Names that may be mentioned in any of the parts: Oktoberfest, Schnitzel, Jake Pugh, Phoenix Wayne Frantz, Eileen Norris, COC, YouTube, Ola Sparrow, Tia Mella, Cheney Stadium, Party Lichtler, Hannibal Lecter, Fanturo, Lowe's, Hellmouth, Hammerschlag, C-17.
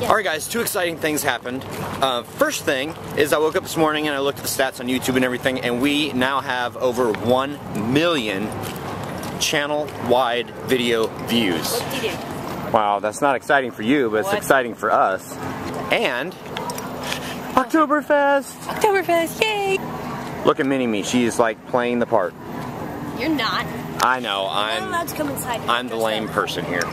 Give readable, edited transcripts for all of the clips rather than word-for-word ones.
Yeah. Alright guys, two exciting things happened. First thing is I woke up this morning and I looked at the stats on YouTube and everything, and we now have over 1 million channel-wide video views. Wow, that's not exciting for you, but what? It's exciting for us. And Oktoberfest! Oktoberfest, yay! Look at Mini-Me, she's like playing the part. You're not. I know, I'm not allowed to come inside. I'm the lame person here.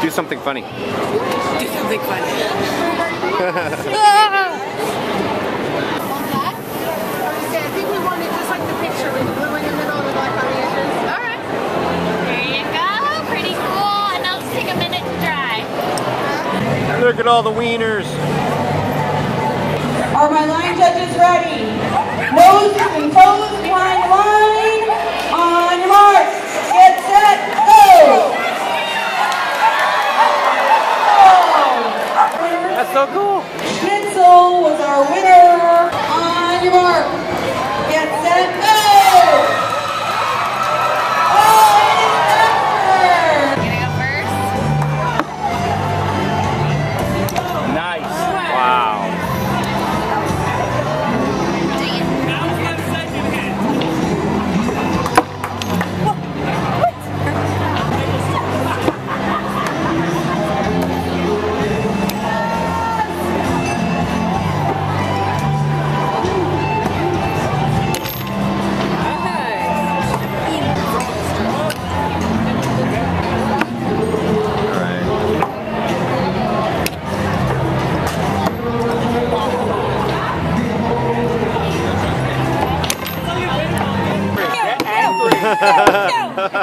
Do something funny. Do something funny. I think we wanted just like the picture with the blue in the middle and the black on the edges. Alright. There you go. Pretty cool. And now let's take a minute to dry. Look at all the wieners. Are my line judges ready? Nose and toes, line on mark. Get set, go! That's so cool! Schnitzel was our winner! On your mark! Get set, go! Oh, it's over! Can I go first? Nice! Wow! I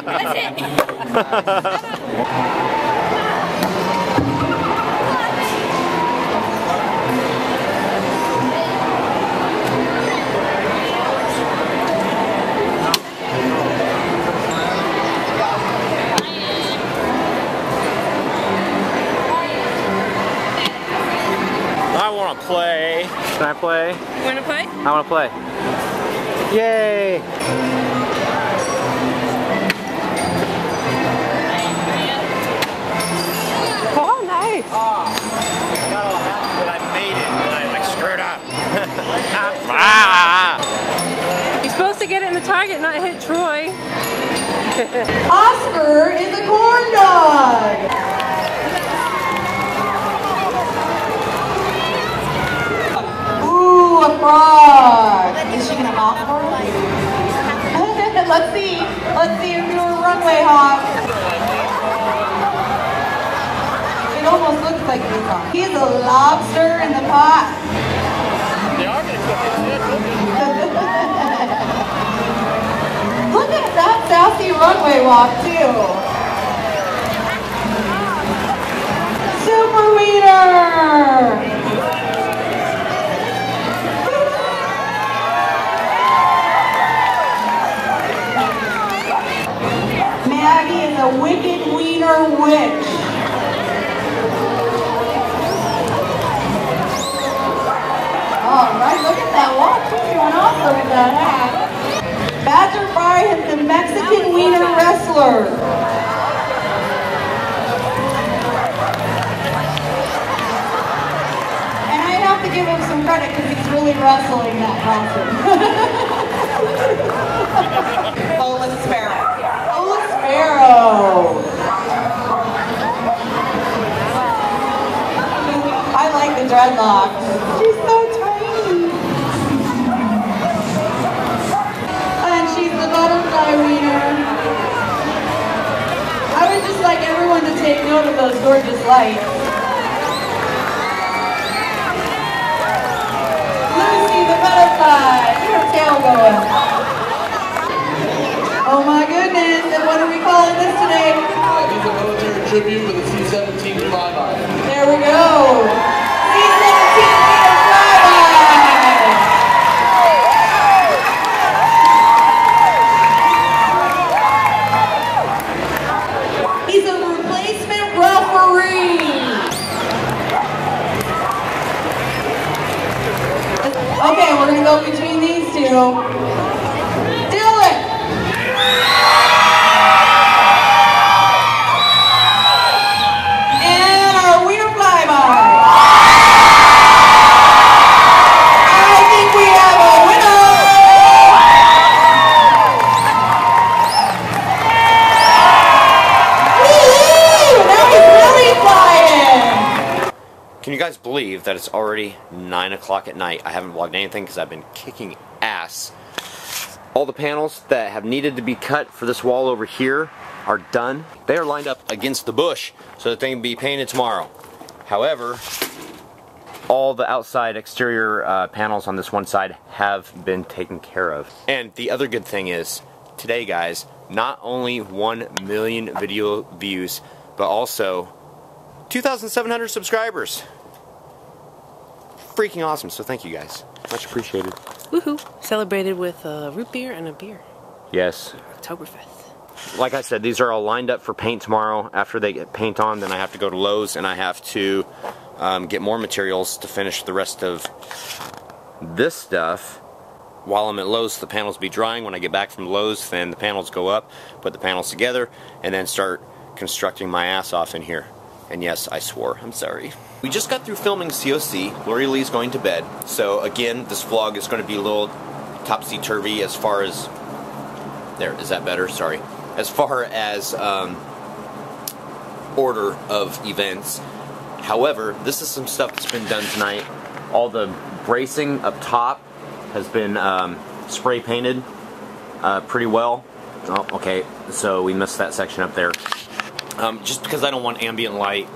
want to play. Can I play? You want to play? I want to play. Yay! You're supposed to get it in the target, not hit Troy. Oscar is a corn dog. Ooh, a frog. Is she gonna hop for it? Let's see. Let's see if you do a runway hop. It almost looks like a frog. He's a lobster in the pot. Look at that sassy runway walk too. Super wiener. Maggie is a wicked wiener witch. Alright, look at that walk too, and also with that hat. Badger Fry is the Mexican wiener wrestler. And I have to give him some credit because he's really wrestling that concert. Ola Sparrow. Ola Sparrow. I like the dreadlocks. She's so tiny. I would just like everyone to take note of those gorgeous lights. Lucy the butterfly, get her tail going. Oh my goodness, and what are we calling this today? It's a military tribute with a C-17 flyby. There we go. C-17! go. Dylan! And our winner flyby. I think we have a winner! Now he's really flying! Can you guys believe that it's already 9 o'clock at night? I haven't vlogged anything because I've been kicking ass. All the panels that have needed to be cut for this wall over here are done. They are lined up against the bush so that they can be painted tomorrow. However, all the outside exterior panels on this one side have been taken care of. And the other good thing is, today guys, not only 1 million video views, but also 2,700 subscribers. Freaking awesome, so thank you guys. Much appreciated. Woohoo! Celebrated with a root beer and a beer. Yes. Oktoberfest. Like I said, these are all lined up for paint tomorrow. After they get paint on, then I have to go to Lowe's and I have to get more materials to finish the rest of this stuff. While I'm at Lowe's, the panels be drying. When I get back from Lowe's, then the panels go up, put the panels together, and then start constructing my ass off in here. And yes, I swore. I'm sorry. We just got through filming COC. Lori Lee's going to bed. So again, this vlog is going to be a little topsy-turvy as far as... There, is that better? Sorry. As far as order of events. However, this is some stuff that's been done tonight. All the bracing up top has been spray painted pretty well. Oh, okay, so we missed that section up there. Just because I don't want ambient light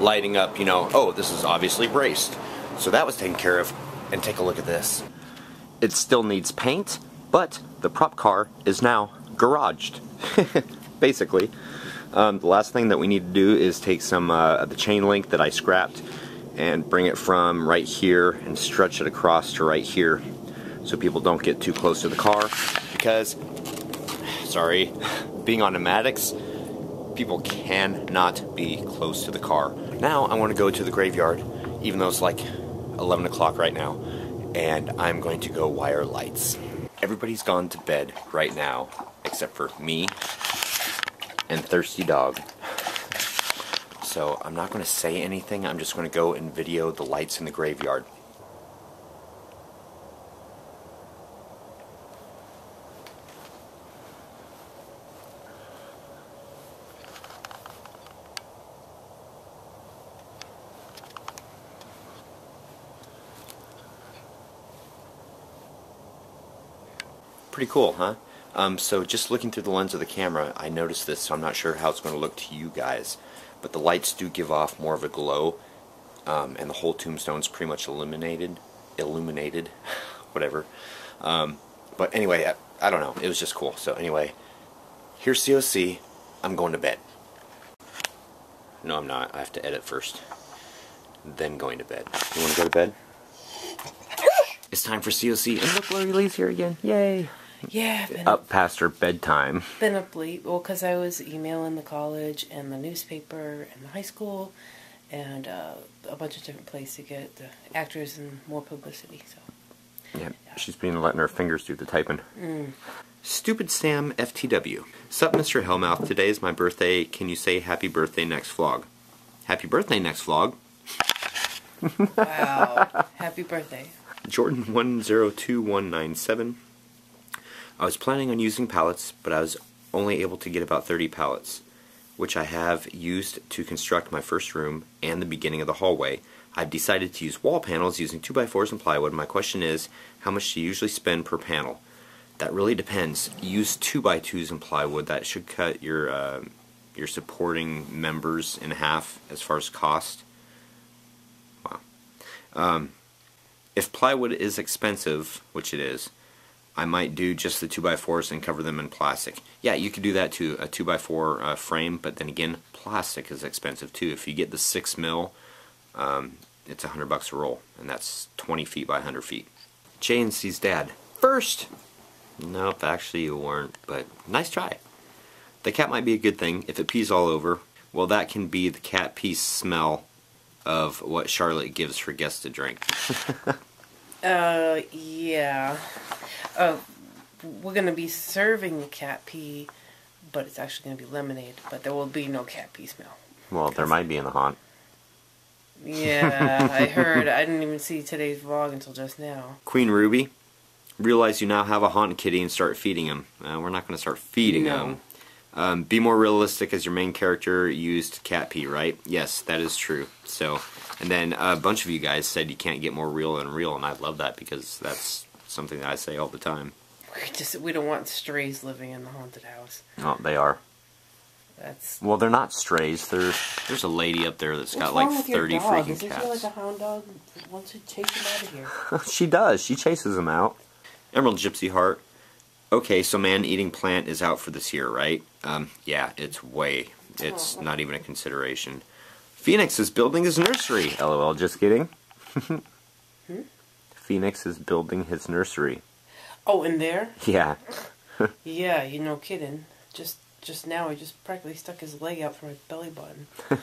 lighting up, you know, oh, this is obviously braced. So that was taken care of. And take a look at this. It still needs paint, but the prop car is now garaged, basically. The last thing that we need to do is take some the chain link that I scrapped and bring it from right here and stretch it across to right here so people don't get too close to the car because, sorry, being on pneumatics, people cannot be close to the car. Now I want to go to the graveyard, even though it's like 11 o'clock right now, and I'm going to go wire lights. Everybody's gone to bed right now, except for me and Thirsty Dog. So I'm not going to say anything, I'm just going to go and video the lights in the graveyard. Pretty cool, huh? So just looking through the lens of the camera, I noticed this, so I'm not sure how it's going to look to you guys, but the lights do give off more of a glow, and the whole tombstone's pretty much illuminated, whatever. But anyway, I don't know, it was just cool. So anyway, here's COC, I'm going to bed. No, I'm not, I have to edit first, then going to bed. You want to go to bed? It's time for COC, and look, Lori Lee's here again, yay! Yeah, I've been up past her bedtime. Been up late, well, because I was emailing the college and the newspaper and the high school and a bunch of different places to get the actors and more publicity. So yeah, she's been letting her fingers do the typing. Stupid Sam FTW. Sup, Mr. Hellmouth. Today is my birthday. Can you say happy birthday next vlog? Happy birthday next vlog. Wow! Happy birthday. Jordan 102197. I was planning on using pallets, but I was only able to get about 30 pallets, which I have used to construct my first room and the beginning of the hallway. I've decided to use wall panels using 2x4s and plywood. My question is, how much do you usually spend per panel? That really depends. Use 2x2s and plywood. That should cut your supporting members in half as far as cost. Wow. If plywood is expensive, which it is, I might do just the 2x4s and cover them in plastic. Yeah, you could do that too, a 2x4 frame, but then again, plastic is expensive too. If you get the 6mm, it's $100 a roll, and that's 20 feet by 100 feet. J&C's dad. First! Nope, actually you weren't, but nice try. The cat might be a good thing if it pees all over. Well, that can be the cat pee smell of what Charlotte gives her guests to drink. Yeah. We're going to be serving cat pee, but it's actually going to be lemonade, but there will be no cat pee smell. Well, there might be in the haunt. Yeah, I heard. I didn't even see today's vlog until just now. Queen Ruby, realize you now have a haunt kitty and start feeding him. We're not going to start feeding him. Be more realistic as your main character used cat pee, right? Yes, that is true. So, and then a bunch of you guys said you can't get more real than real, and I love that because that's something that I say all the time. We don't want strays living in the haunted house. Oh, they are. That's... Well, they're not strays. There's a lady up there that's got like 30 freaking cats. Does she feel like a hound dog wants to chase him out of here? She does. She chases him out. Emerald Gypsy Heart. Okay, so man-eating plant is out for this year, right? Yeah, it's not even a consideration. Phoenix is building his nursery. LOL, just kidding. Phoenix is building his nursery. Oh, in there? Yeah. Yeah, you no kidding. Just now, he just practically stuck his leg out from his belly button. You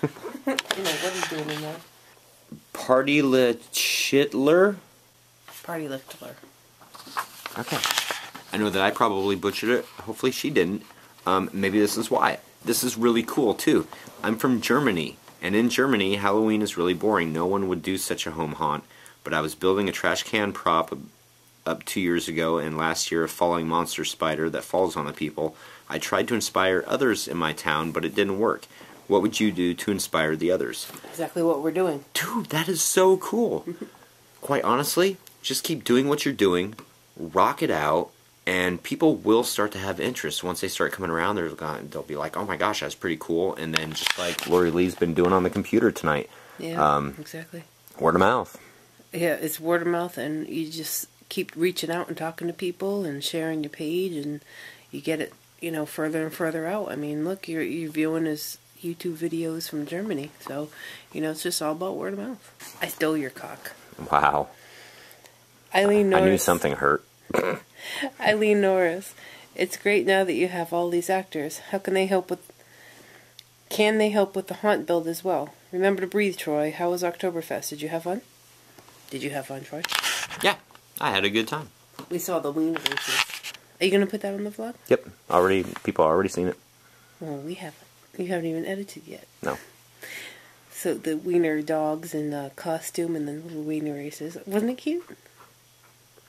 know, what are you doing in there? Party Lichtler? Party Lichtler. Okay. I know that I probably butchered it. Hopefully she didn't. Maybe this is why. This is really cool, too. I'm from Germany, and in Germany, Halloween is really boring. No one would do such a home haunt, but I was building a trash can prop up 2 years ago, and last year a falling monster spider that falls on the people. I tried to inspire others in my town, but it didn't work. What would you do to inspire the others? Exactly what we're doing. Dude, that is so cool. Quite honestly, just keep doing what you're doing, rock it out, and people will start to have interest. Once they start coming around, they'll be like, oh my gosh, that's pretty cool. And then just like Lori Lee's been doing on the computer tonight. Yeah, exactly. Word of mouth. Yeah, it's word of mouth, and you just keep reaching out and talking to people and sharing your page, and you get it, you know, further and further out. I mean, look, you're viewing his YouTube videos from Germany, so, you know, it's just all about word of mouth. I stole your cock. Wow. Eileen Norris. I knew something hurt. Eileen Norris. It's great now that you have all these actors. How can they help with... Can they help with the haunt build as well? Remember to breathe, Troy. How was Oktoberfest? Did you have fun? Did you have fun, Troy? Yeah. I had a good time. We saw the wiener races. Are you going to put that on the vlog? Yep. Already, people have already seen it. Well, we haven't. You haven't even edited yet. No. So the wiener dogs in the costume and the little wiener races. Wasn't it cute?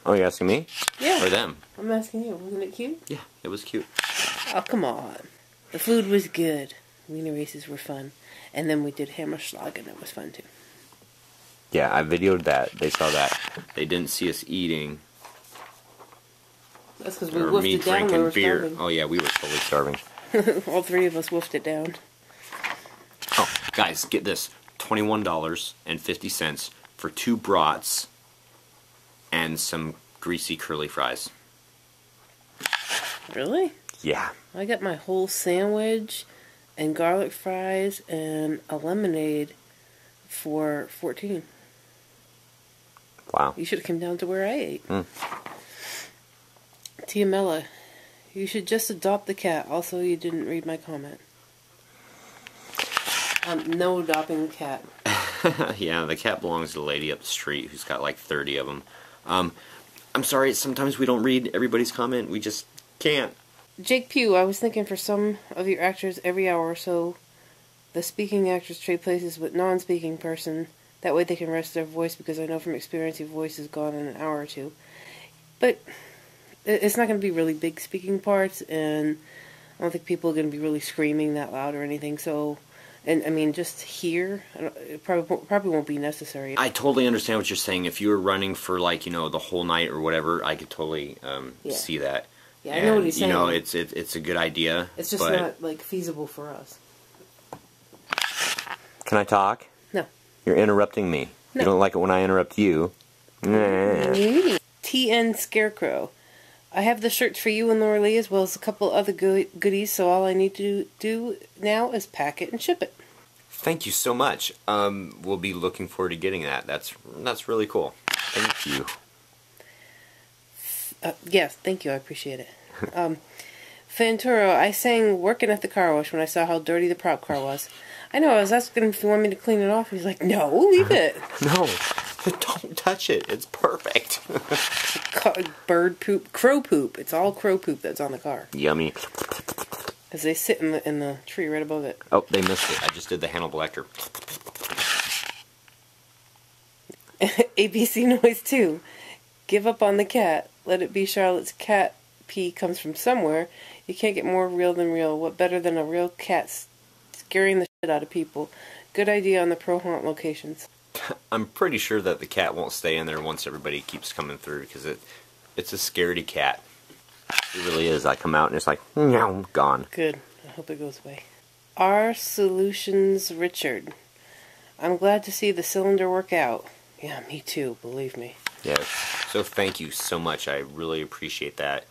Oh, you're asking me? Yeah. Or them? I'm asking you. Wasn't it cute? Yeah, it was cute. Oh, come on. The food was good. Wiener races were fun. And then we did Hammerschlag, and it was fun, too. Yeah, I videoed that. They saw that. They didn't see us eating. That's because we woofed it down. Or me drinking beer. Starving. Oh, yeah, we were totally starving. All three of us woofed it down. Oh, guys, get this. $21.50 for 2 brats and some greasy curly fries. Really? Yeah. I got my whole sandwich and garlic fries and a lemonade for 14. Wow. You should have come down to where I ate. Tia Mella, you should just adopt the cat. Also, you didn't read my comment. No adopting the cat. Yeah, the cat belongs to the lady up the street who's got like 30 of them. I'm sorry, sometimes we don't read everybody's comment. We just can't. Jake Pugh, I was thinking for some of your actors every hour or so, the speaking actors trade places with non-speaking person. That way they can rest their voice, because I know from experience your voice is gone in an hour or two. But it's not going to be really big speaking parts, and I don't think people are going to be really screaming that loud or anything, so... And, I mean, just here, it probably won't be necessary. I totally understand what you're saying. If you were running for, like, you know, the whole night or whatever, I could totally see that. Yeah, I know what he's saying. You know, it's a good idea. It's just not, like, feasible for us. Can I talk? No. You're interrupting me. No. You don't like it when I interrupt you. TN Scarecrow. I have the shirts for you and Laura Lee, as well as a couple other goodies, so all I need to do now is pack it and ship it. Thank you so much. We'll be looking forward to getting that. That's really cool. Thank you. Yes, thank you. I appreciate it. Fanturo, I sang working at the car wash when I saw how dirty the prop car was. I know, I was asking him if he wanted me to clean it off, and he's like, no, leave it. No. Don't touch it. It's perfect. Bird poop. Crow poop. It's all crow poop that's on the car. Yummy. Because they sit in the tree right above it. Oh, they missed it. I just did the Hannibal Lecter. ABC noise 2. Give up on the cat. Let it be Charlotte's cat pee comes from somewhere. You can't get more real than real. What better than a real cat scaring the shit out of people? Good idea on the pro-haunt locations. I'm pretty sure that the cat won't stay in there once everybody keeps coming through, because it's a scaredy cat. It really is. I come out and it's like, meow, gone. Good. I hope it goes away. Our Solutions Richard. I'm glad to see the cylinder work out. Yeah, me too, believe me. Yeah, so thank you so much. I really appreciate that.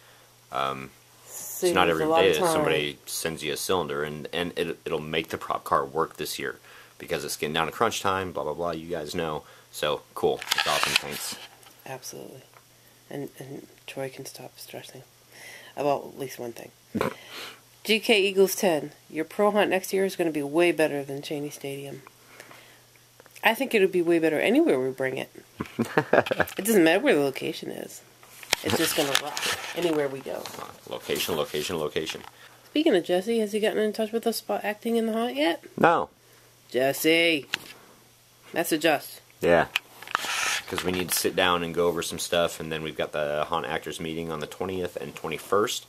It's not every day that somebody sends you a cylinder, and it'll make the prop car work this year, because it's getting down to crunch time, blah, blah, blah, you guys know. So, cool. It's awesome. Thanks. Absolutely. And Troy can stop stressing about at least one thing. GK Eagles 10. Your pro hunt next year is going to be way better than Cheney Stadium. I think it'll be way better anywhere we bring it. It doesn't matter where the location is. It's just going to rock anywhere we go. Location, location, location. Speaking of Jesse, has he gotten in touch with us about acting in the haunt yet? No. Jesse, message us. Yeah, because we need to sit down and go over some stuff, and then we've got the Haunt Actors meeting on the 20th and 21st.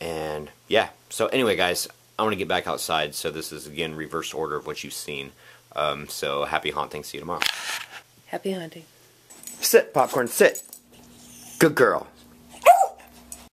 And yeah, so anyway, guys, I want to get back outside. So this is again reverse order of what you've seen. So happy haunting. See you tomorrow. Happy haunting. Sit, popcorn. Sit. Good girl.